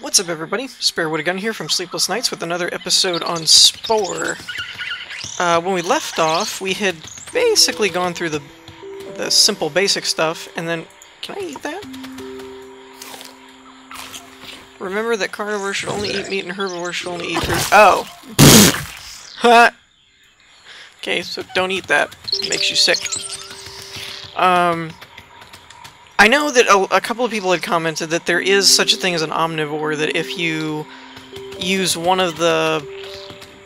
What's up, everybody? SpareWoodaGun here from Sleepless Knights with another episode on Spore. When we left off, we had basically gone through the simple basic stuff, and then... Can I eat that? Remember that carnivores should only eat meat and herbivores should only eat fruit. Oh! Okay, so don't eat that. It makes you sick. I know that a couple of people had commented that there is such a thing as an omnivore, that if you use one of the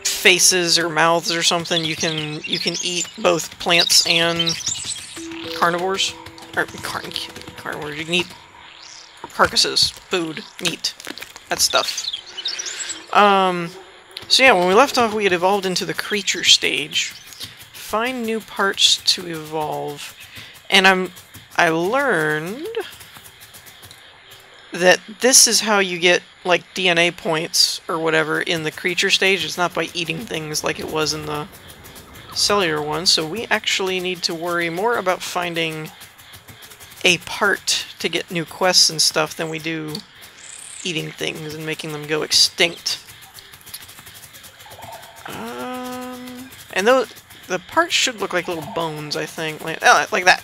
faces or mouths or something, you can eat both plants and carnivores. Or carnivores. You can eat carcasses, food, meat, that stuff. So yeah, when we left off, we had evolved into the creature stage. Find new parts to evolve, and I learned that this is how you get, like, DNA points or whatever in the creature stage. It's not by eating things like it was in the cellular one, so we actually need to worry more about finding a part to get new quests and stuff than we do eating things and making them go extinct. And though the parts should look like little bones, I think. Like that.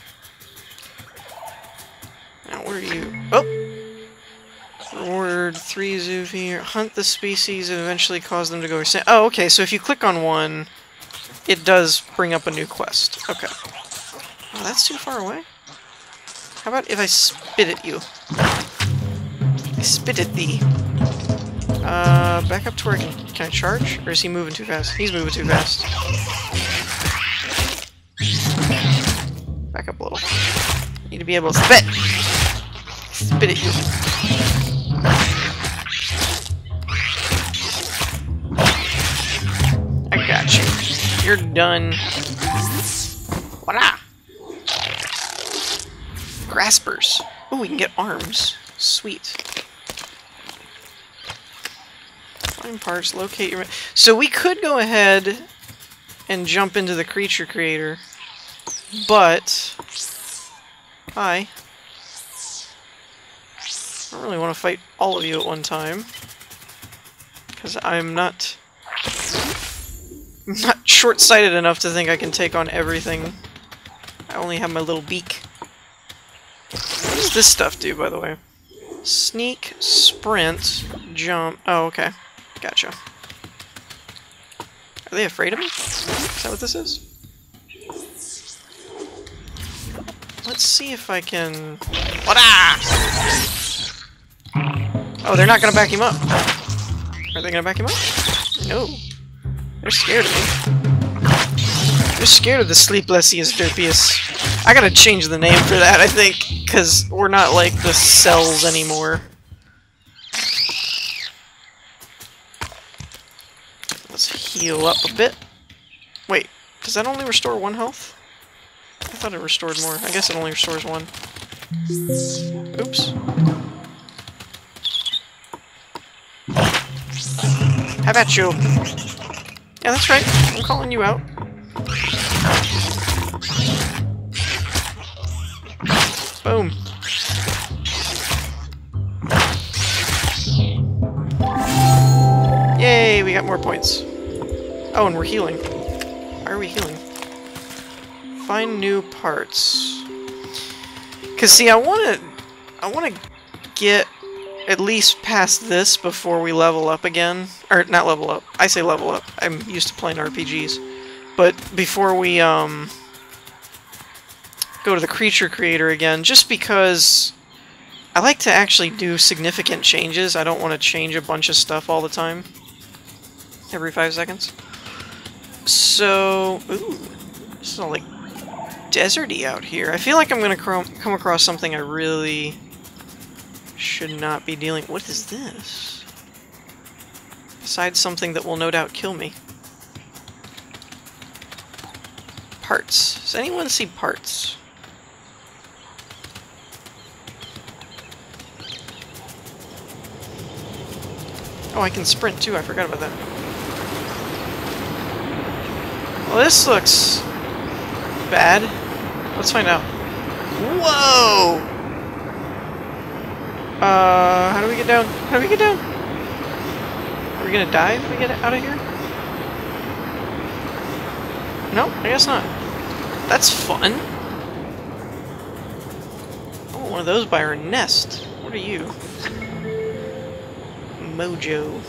Now, where are you? Oh! Reward 3 Zuvir. Hunt the species and eventually cause them to go extinct. Oh, okay, so if you click on one, it does bring up a new quest. Okay. Oh, that's too far away. How about if I spit at you? I spit at thee. Back up to where I can I charge? Or is he moving too fast? He's moving too fast. Back up a little. Need to be able to spit! Spit at you. I got you. You're done. Voila! Graspers. Ooh, we can get arms. Sweet. Find parts, locate your... So we could go ahead and jump into the creature creator, but... Hi. I don't really want to fight all of you at one time, because I'm not short-sighted enough to think I can take on everything. I only have my little beak. What does this stuff do, by the way? Sneak, sprint, jump... Oh, okay. Gotcha. Are they afraid of me? Is that what this is? Let's see if I can... What-ah! Oh, they're not gonna back him up. Are they gonna back him up? No. They're scared of me. They're scared of the Sleeplessiest Derpius. I gotta change the name for that, I think, because we're not like the cells anymore. Let's heal up a bit. Wait, does that only restore one health? I thought it restored more. I guess it only restores one. Oops. How about you? Yeah, that's right. I'm calling you out. Boom. Yay, we got more points. Oh, and we're healing. Why are we healing? Find new parts. 'Cause see, I wanna get at least past this before we level up again. Or, not level up. I say level up. I'm used to playing RPGs. But before we, go to the creature creator again, just because I like to actually do significant changes. I don't want to change a bunch of stuff all the time. Every 5 seconds. So... Ooh. This is all, like, deserty out here. I feel like I'm gonna come across something I really... should not be dealing... What is this? Besides something that will no doubt kill me. Parts. Does anyone see parts? Oh, I can sprint too. I forgot about that. Well, this looks... bad. Let's find out. Whoa! How do we get down? How do we get down? Are we gonna die if we get out of here? No, I guess not. That's fun. Oh, one of those by our nest. What are you? Mojo.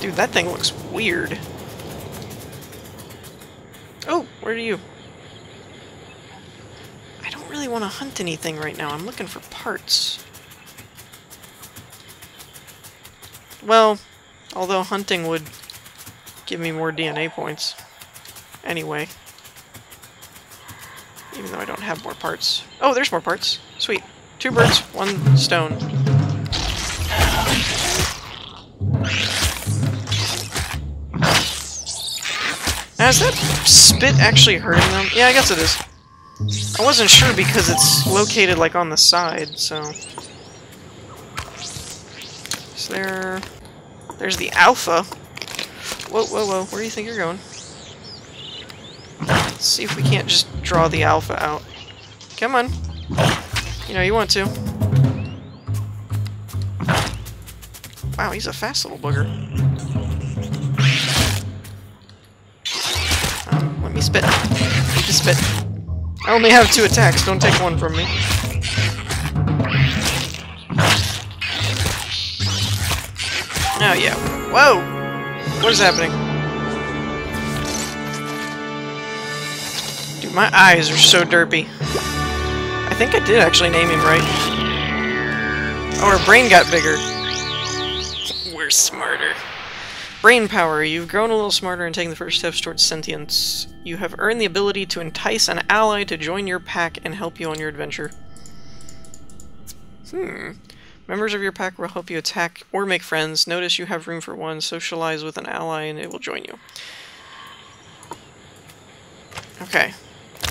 Dude, that thing looks weird. Oh, where are you? I don't really want to hunt anything right now. I'm looking for parts. Well, although hunting would give me more DNA points. Anyway. Even though I don't have more parts. Oh, there's more parts. Sweet. 2 birds, 1 stone. Now, is that spit actually hurting them? Yeah, I guess it is. I wasn't sure because it's located, like, on the side, so... Is there... There's the alpha. Whoa, whoa, whoa. Where do you think you're going? Let's see if we can't just draw the alpha out. Come on. You know you want to. Wow, he's a fast little booger. Let me spit. Let me spit. I only have 2 attacks. Don't take one from me. Oh, yeah. Whoa! What is happening? Dude, my eyes are so derpy. I think I did actually name him right. Oh, our brain got bigger. We're smarter. Brain power. You've grown a little smarter and taken the first steps towards sentience. You have earned the ability to entice an ally to join your pack and help you on your adventure. Members of your pack will help you attack or make friends. Notice you have room for 1. Socialize with an ally and it will join you. Okay.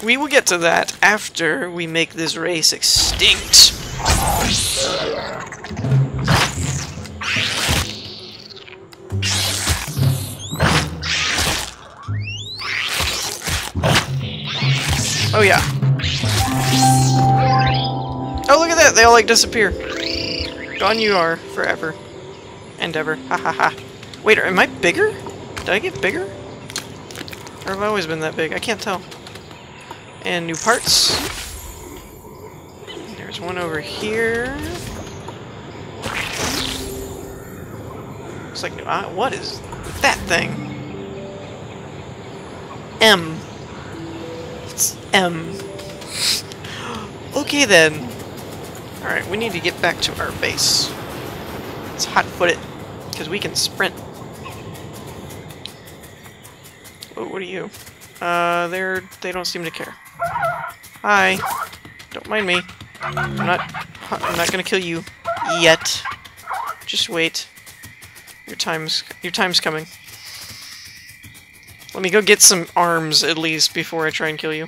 We will get to that after we make this race extinct. Oh, yeah. Oh, look at that! They all, like, disappear. Gone you are, forever. And ever. Ha ha ha. Wait, am I bigger? Did I get bigger? Or have I always been that big? I can't tell. And new parts. There's one over here. Looks like new... what is that thing? M. It's M. Okay then. Alright, we need to get back to our base. Let's hot-foot it, because we can sprint. Oh, what are you? They don't seem to care. Hi. Don't mind me. I'm not gonna kill you. Yet. Just wait. Your time's coming. Let me go get some arms, at least, before I try and kill you.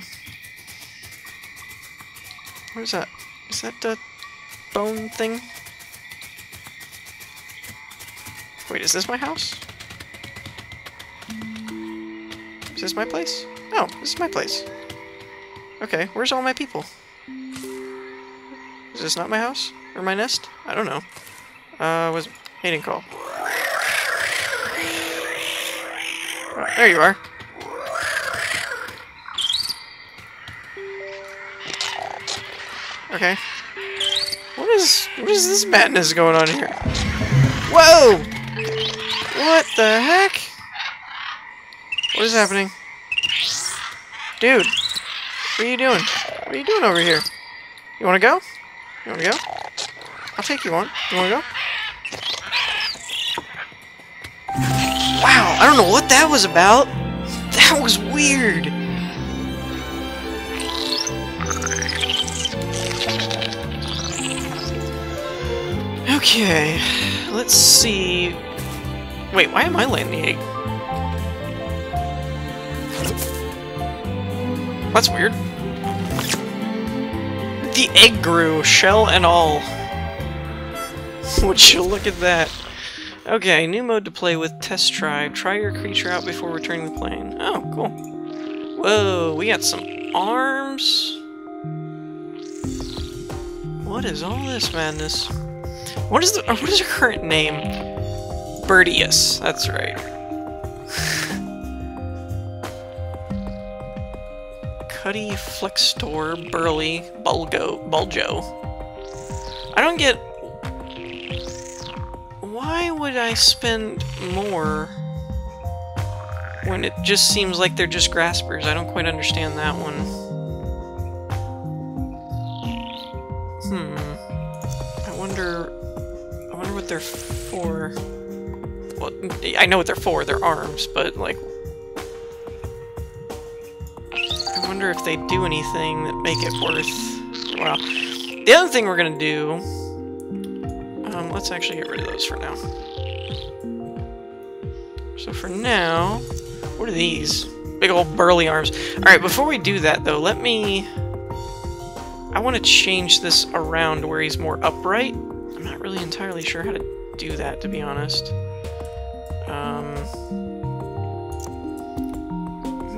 What is that? Is that the... bone thing? Wait, is this my house? Is this my place? No, this is my place. Okay, where's all my people? Is this not my house? Or my nest? I don't know. Was mating call. Oh, there you are. Okay. What is this madness going on here? Whoa! What the heck? What is happening? Dude, what are you doing? What are you doing over here? You wanna go? You wanna go? I'll take you on. You wanna go? Wow, I don't know what that was about. That was weird. Okay, let's see... Wait, why am I laying the egg? That's weird. The egg grew, shell and all. Would you look at that. Okay, new mode to play with, test tribe. Try your creature out before returning the plane. Oh, cool. Whoa, we got some arms? What is all this madness? What is her current name? Birdius, that's right. Cuddy, Flextor, Burly, Buljo. I don't get... Why would I spend more when it just seems like they're just graspers? I don't quite understand that one. Hmm. I wonder what they're for. Well, I know what they're for, their arms, but like... I wonder if they do anything that make it worth... Well, the other thing we're gonna do... let's actually get rid of those for now. So for now... What are these? Big old burly arms. Alright, before we do that though, let me... I want to change this around where he's more upright. I'm not really entirely sure how to do that, to be honest.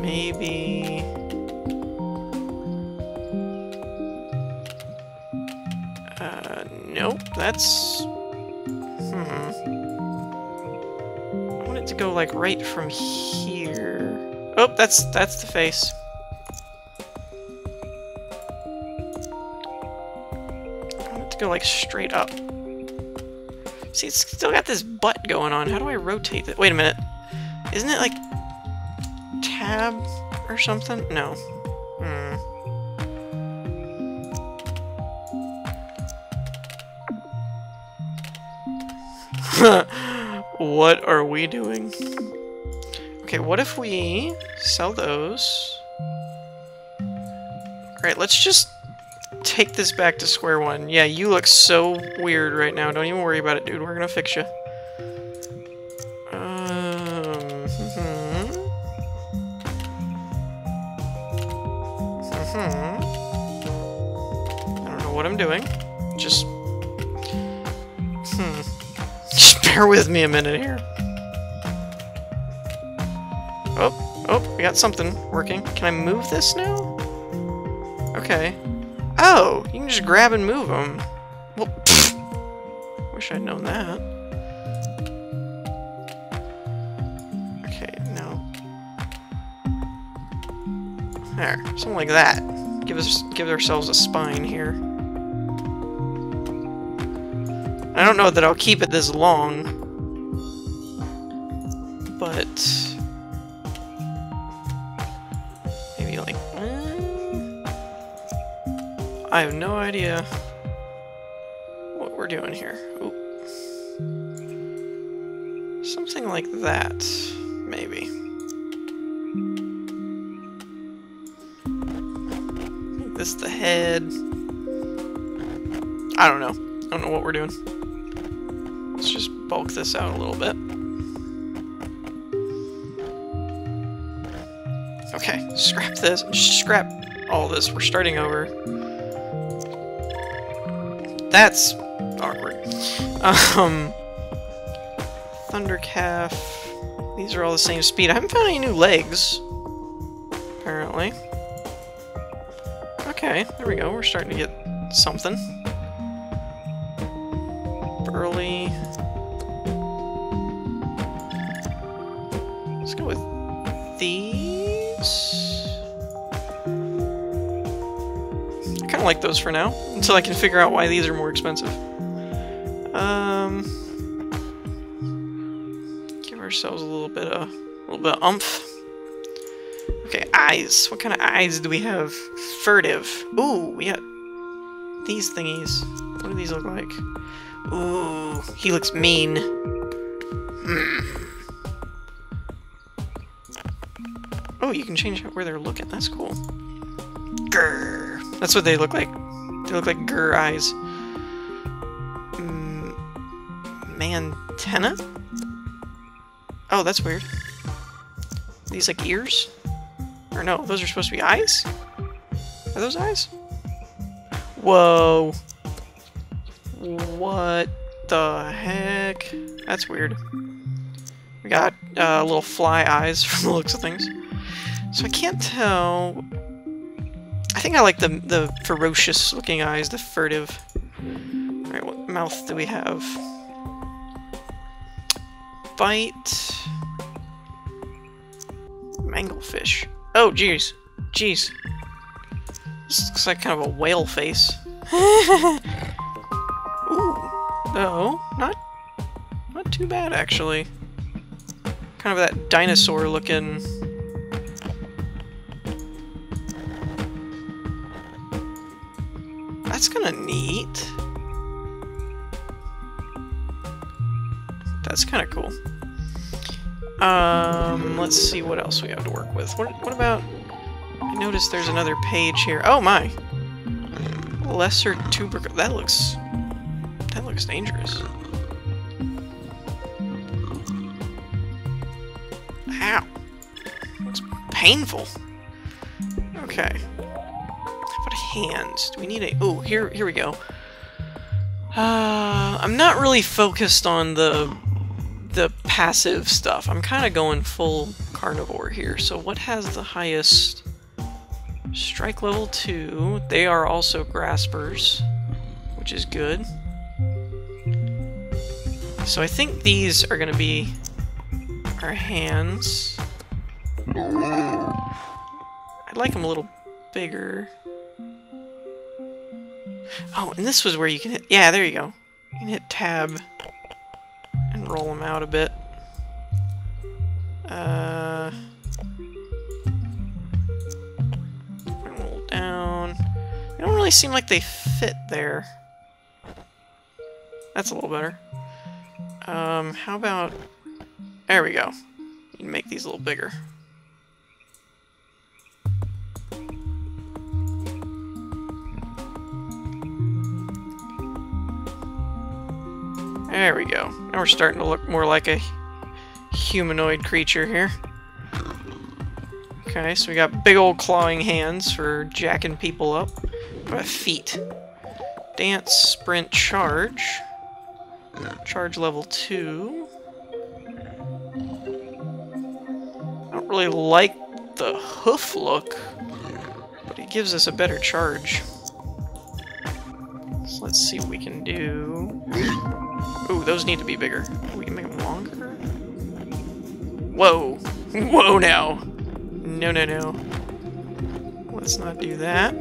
Maybe... nope, that's... I want it to go, like, right from here. Oh, that's the face. Go like straight up. See, it's still got this butt going on. How do I rotate that? Wait a minute. Isn't it like tab or something? No. What are we doing? Okay, what if we sell those? Alright, let's just take this back to square one. Yeah, you look so weird right now. Don't even worry about it, dude. We're gonna fix you. I don't know what I'm doing. Just... Just bear with me a minute here. Oh, we got something working. Can I move this now? Okay. Oh, you can just grab and move them. Well, pfft. Wish I'd known that. Okay, no. There, something like that. Give ourselves a spine here. I don't know that I'll keep it this long, but maybe like. I have no idea what we're doing here. Ooh. Something like that, maybe. Make this the head. I don't know. I don't know what we're doing. Let's just bulk this out a little bit. Okay, scrap this. Just scrap all this. We're starting over. That's awkward. Thundercalf. These are all the same speed. I haven't found any new legs, apparently. Okay, there we go. We're starting to get something. Burly. Let's go with these. I kind of like those for now. Until I can figure out why these are more expensive. Give ourselves a little bit of umph. Okay, eyes. What kind of eyes do we have? Furtive. Ooh, we got these thingies. What do these look like? Ooh, he looks mean. Oh, you can change where they're looking. That's cool. Grr. That's what they look like. They look like gur eyes. Mantenna? Oh, that's weird. Are these like ears? Or no, those are supposed to be eyes? Are those eyes? Whoa. What the heck? That's weird. We got little fly eyes from the looks of things. So I can't tell... I think I like the ferocious looking eyes, the furtive. Alright, what mouth do we have? Bite. Manglefish. Oh, jeez. Jeez. This looks like kind of a whale face. Ooh. No, not too bad, actually. Kind of that dinosaur-looking... That's kind of neat. That's kind of cool. Let's see what else we have to work with. What about... I noticed there's another page here. Oh, my! Lesser tubercle... That looks dangerous. Ow. Looks painful. Okay. What hands? Do we need a... Oh, here we go. I'm not really focused on the passive stuff. I'm kind of going full carnivore here. So what has the highest... Strike level 2. They are also graspers, which is good. So I think these are going to be our hands. I'd like them a little bigger. Oh, and this was where you can hit... Yeah, there you go. You can hit tab and roll them out a bit. Roll down. They don't really seem like they fit there. That's a little better. How about... There we go. You can make these a little bigger. There we go. Now we're starting to look more like a humanoid creature here. Okay, so we got big old clawing hands for jacking people up. What about feet? Dance, sprint, charge. Charge level 2. I don't really like the hoof look, but it gives us a better charge. So let's see what we can do. Ooh, those need to be bigger. We can make them longer. Whoa! Whoa now! No. Let's not do that.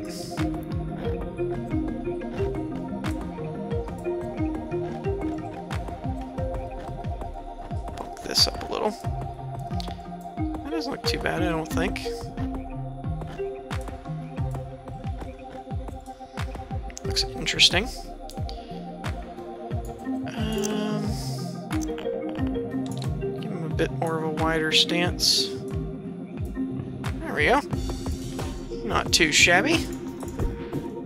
Bump this up a little. That doesn't look too bad, I don't think. Looks interesting. Give him a bit more of a wider stance. There we go. Not too shabby.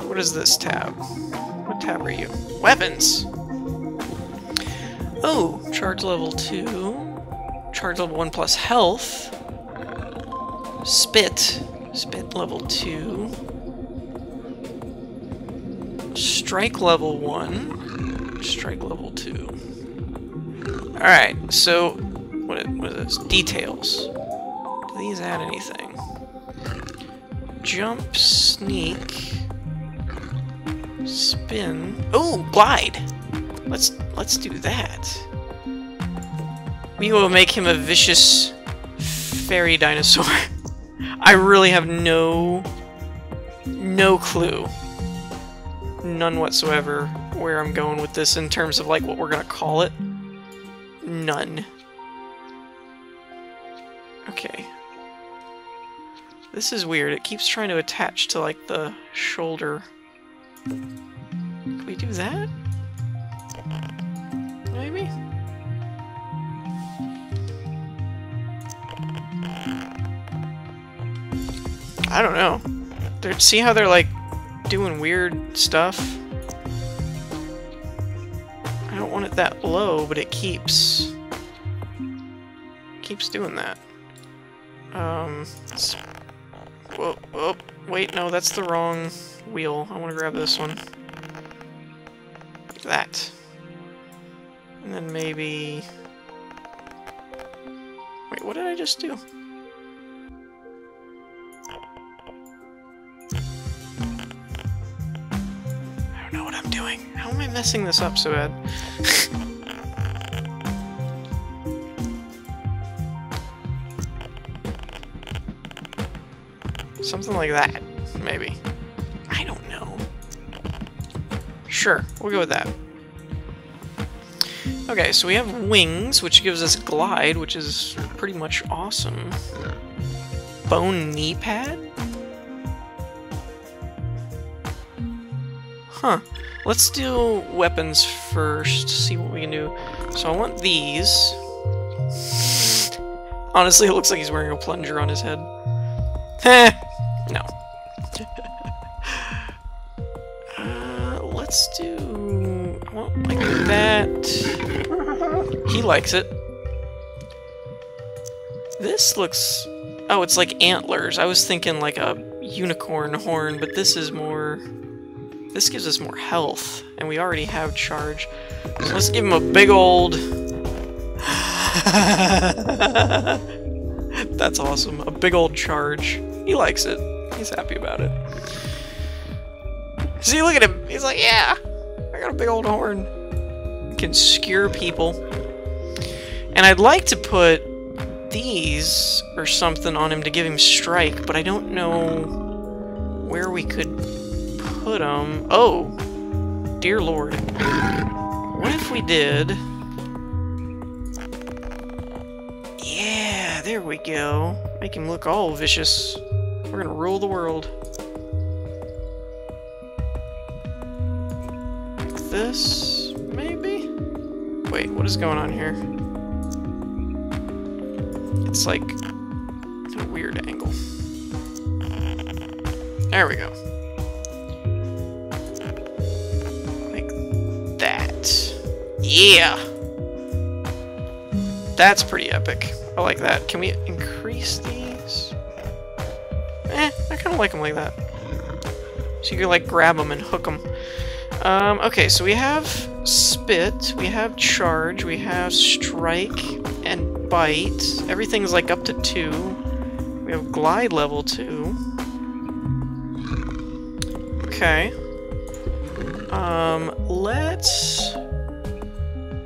What is this tab? What tab are you? Weapons! Oh, charge level 2. Charge level 1 plus health. Spit. Spit level 2. Strike level 1. Strike level 2. Alright, so... What is this? Details. Do these add anything? Jump, sneak... Spin... Oh! Glide! Let's do that. We will make him a vicious... fairy dinosaur. I really have no clue. None whatsoever where I'm going with this in terms of like what we're gonna call it. None. Okay. This is weird. It keeps trying to attach to like the shoulder. Can we do that? Maybe? I don't know. See how they're like doing weird stuff. I don't want it that low, but it keeps doing that. Whoa, oh, wait, no, that's the wrong wheel. I want to grab this one. That. And then maybe... Wait, what did I just do? I How am I messing this up so bad? Something like that, maybe. I don't know. Sure, we'll go with that. Okay, so we have wings, which gives us glide, which is pretty much awesome. Bone knee pad? Huh. Let's do weapons first, see what we can do. So I want these. Honestly, it looks like he's wearing a plunger on his head. Heh! No. Let's do... I want like that. He likes it. This looks... Oh, it's like antlers. I was thinking like a unicorn horn, but this is more... This gives us more health, and we already have charge. So let's give him a big old... That's awesome. A big old charge. He likes it. He's happy about it. See, look at him. He's like, yeah! I got a big old horn. I can skewer people. And I'd like to put these or something on him to give him strike, but I don't know where we could... put them. Oh! Dear Lord. What if we did... Yeah, there we go. Make him look all vicious. We're gonna rule the world. Like this, maybe? Wait, what is going on here? It's like a weird angle. There we go. Yeah! That's pretty epic. I like that. Can we increase these? Eh, I kind of like them like that. So you can like grab them and hook them. Okay, so we have spit, we have charge, we have strike, and bite. Everything's like up to 2. We have glide level 2. Okay. Let's...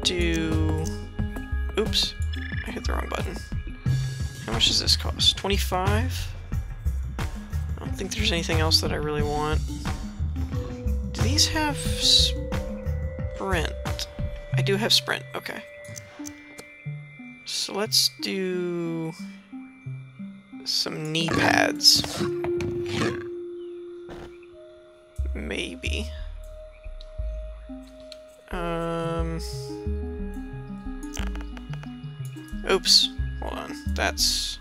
do... Oops, I hit the wrong button. How much does this cost? 25? I don't think there's anything else that I really want. Do these have sprint? I do have sprint, okay. So let's do... some knee pads. Maybe. Oops. Hold on. That's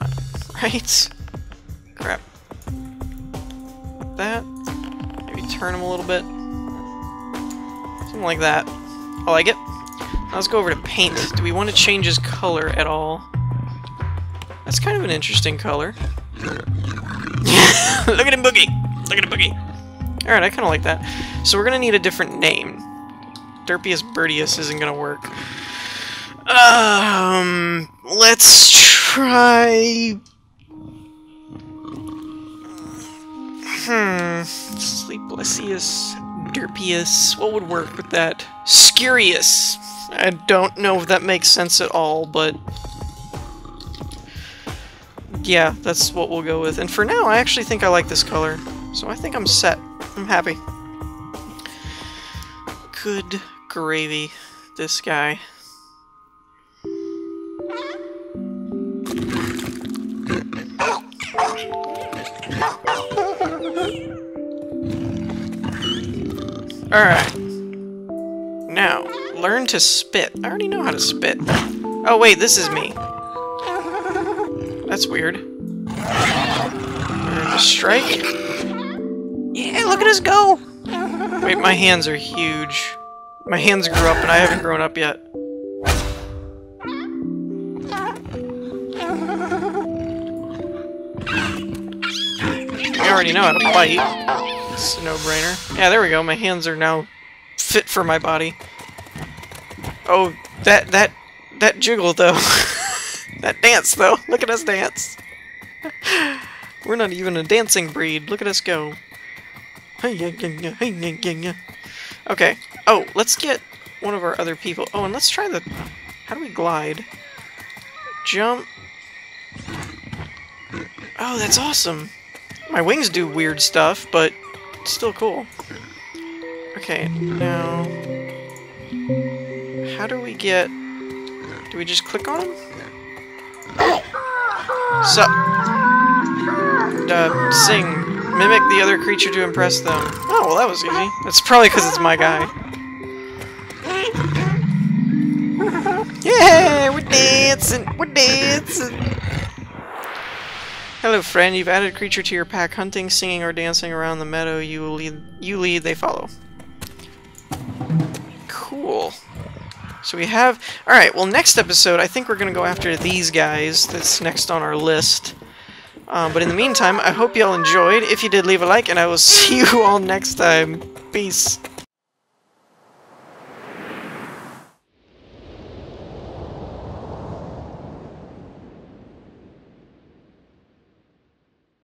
not right. Crap. That. Maybe turn him a little bit. Something like that. I like it. Now let's go over to paint. Do we want to change his color at all? That's kind of an interesting color. Look at him boogie! Look at him boogie! Alright, I kind of like that. So we're going to need a different name. Derpius Birdius isn't going to work. Let's try... Sleeplessius, Derpius, what would work with that? Skurious! I don't know if that makes sense at all, but... yeah, that's what we'll go with. And for now, I actually think I like this color. So I think I'm set. I'm happy. Good gravy, this guy. Alright. Now, learn to spit. I already know how to spit. Oh wait, this is me. That's weird. Learn to strike. Yeah, look at us go! Wait, my hands are huge. My hands grew up and I haven't grown up yet. I already know how to bite. It's a no-brainer. Yeah, there we go. My hands are now fit for my body. Oh, that jiggle, though. That dance, though. Look at us dance. We're not even a dancing breed. Look at us go. Hey, yeah, yeah, yeah, yeah, yeah, yeah. Okay. Oh, let's get one of our other people. Oh, and let's try the... How do we glide? Jump. Oh, that's awesome. My wings do weird stuff, but it's still cool. Okay, now... How do we get... Do we just click on him? So... Sing. Mimic the other creature to impress them. Oh, well that was easy. That's probably because it's my guy. Yeah, we're dancing! We're dancing! Hello, friend. You've added creature to your pack. Hunting, singing, or dancing around the meadow. You lead, they follow. Cool. So we have... Alright, well next episode, I think we're going to go after these guys. That's next on our list. But in the meantime, I hope you all enjoyed. If you did, leave a like, and I will see you all next time. Peace.